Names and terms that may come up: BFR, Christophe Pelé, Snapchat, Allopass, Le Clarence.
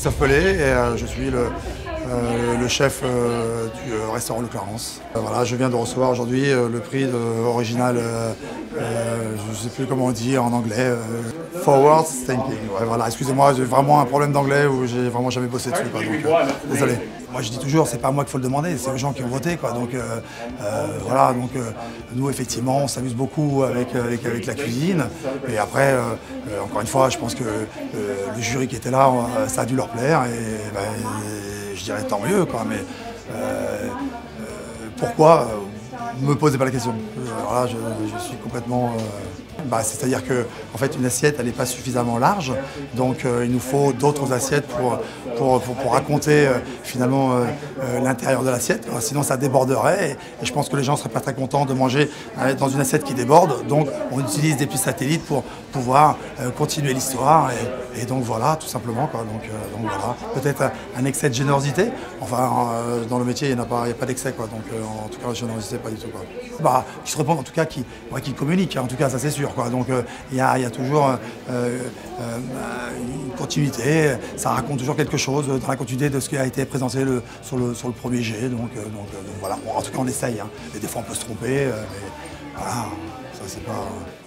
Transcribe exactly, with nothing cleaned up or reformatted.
Christophe Pelé et euh, je suis le, euh, le chef euh, du euh, restaurant Le Clarence. Euh, voilà, je viens de recevoir aujourd'hui euh, le prix de, original, euh, euh, je ne sais plus comment on dit en anglais, euh, Forward Thinking. Ouais, voilà, excusez-moi, j'ai vraiment un problème d'anglais où j'ai vraiment jamais bossé dessus. Quoi, donc, euh, désolé. Moi je dis toujours, c'est pas moi qu'il faut le demander, c'est les gens qui ont voté, quoi. Donc euh, euh, voilà, donc euh, nous effectivement on s'amuse beaucoup avec, avec, avec la cuisine. Et après, euh, euh, encore une fois, je pense que euh, le jury qui était là, euh, ça a dû leur plaire. Et, bah, et je dirais tant mieux, quoi. Mais euh, euh, pourquoi euh, me posez pas la question? Alors là, je, je suis complètement... Euh, Bah, c'est-à-dire que en fait, une assiette elle n'est pas suffisamment large, donc euh, il nous faut d'autres assiettes pour, pour, pour, pour raconter euh, finalement euh, euh, l'intérieur de l'assiette, sinon ça déborderait et, et je pense que les gens ne seraient pas très contents de manger euh, dans une assiette qui déborde, donc on utilise des petits satellites pour pouvoir euh, continuer l'histoire et, et donc voilà, tout simplement, quoi. Donc, euh, donc voilà, peut-être un excès de générosité, enfin euh, dans le métier il n'y a pas, pas d'excès, donc euh, en tout cas la générosité pas du tout, quoi. Bah, je réponds en tout cas qui, ouais, qui communique, en tout cas ça c'est sûr, quoi. Donc il y a, y a toujours euh, euh, une continuité, ça raconte toujours quelque chose dans la continuité de ce qui a été présenté le, sur, le, sur le premier jet. Donc, euh, donc, donc voilà, bon, en tout cas on essaye, hein. Et des fois on peut se tromper, euh, mais voilà, ça c'est pas... Euh...